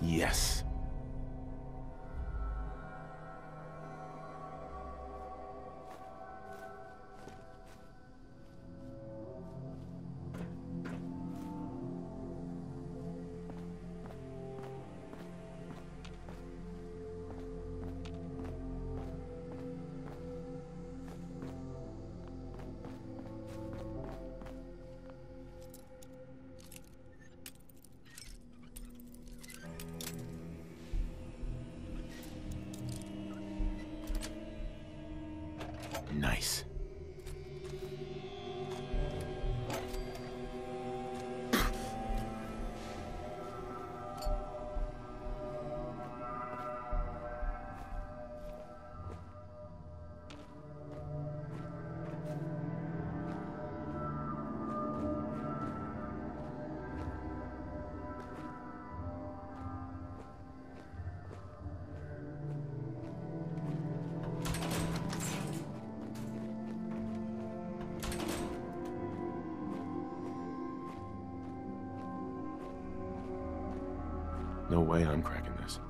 Yes. Nice. No way I'm cracking this.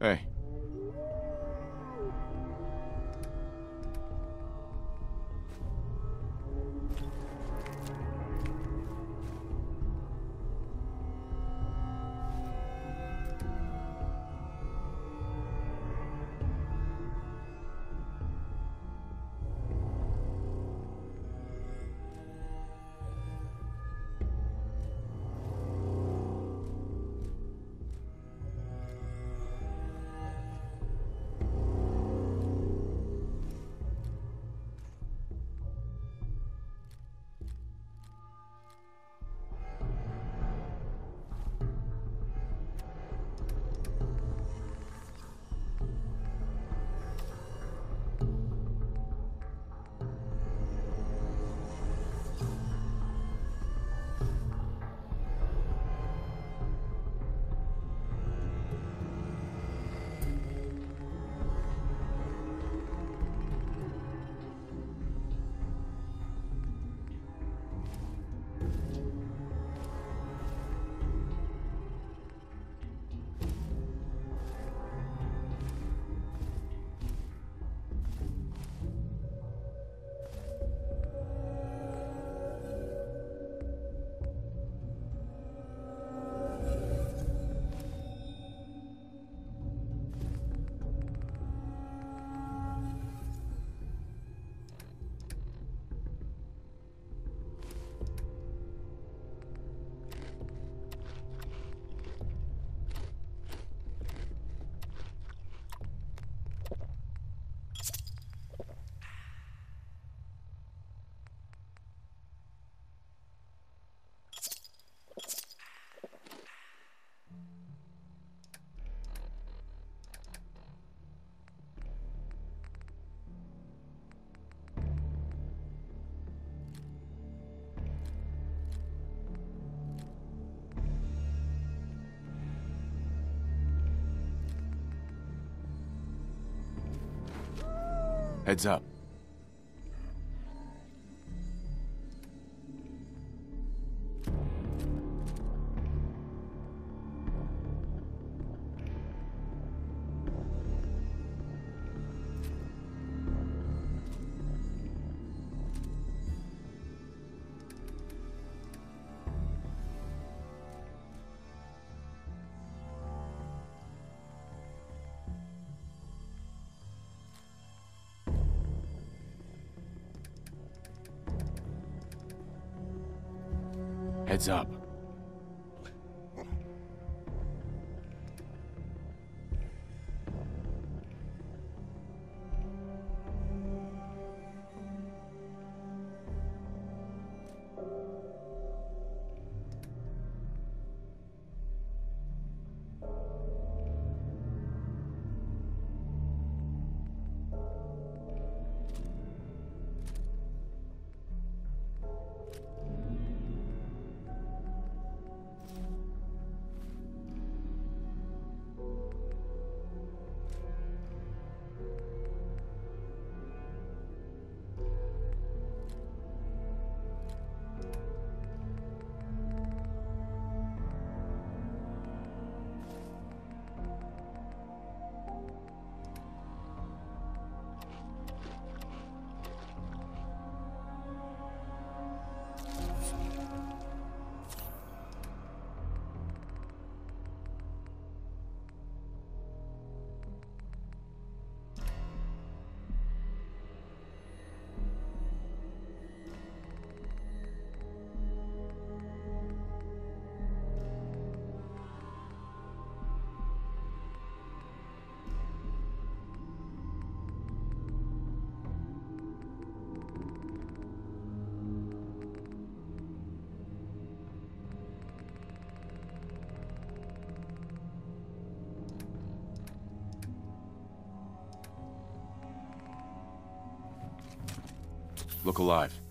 Hey. Heads up. Heads up. Look alive.